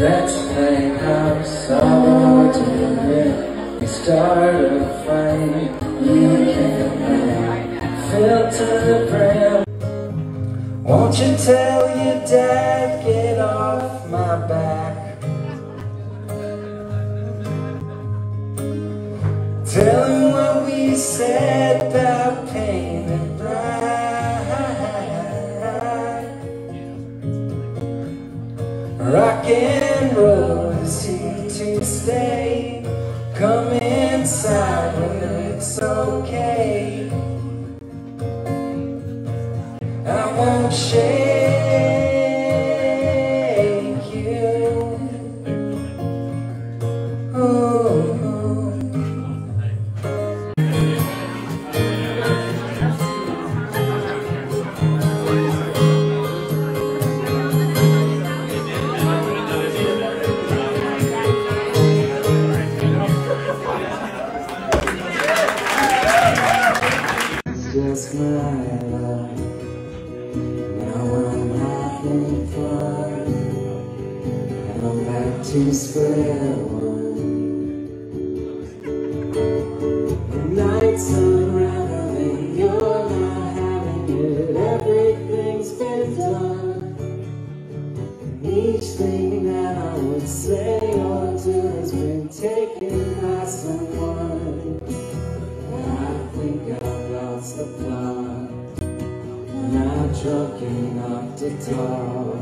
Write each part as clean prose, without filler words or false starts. Let's play house all day. We start a fight, you can't win. Fill to the brim. Won't you tell your dad, get off my back? Tell him what we said about pain and black. Rock and roll is here to stay. Come inside when it's okay. I won't shake you. Just my love. Now I'm having fun, and I'm back to square one. The nights unraveling, you're not having it. Everything's been done, and each thing that I would say or do has been taken by someone. And I think I the plot, not drunk enough to talk.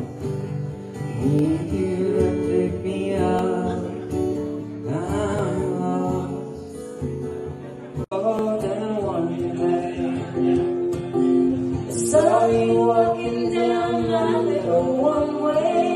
Need you to pick me up. I'm lost. More than one night I saw you walking down my little one way.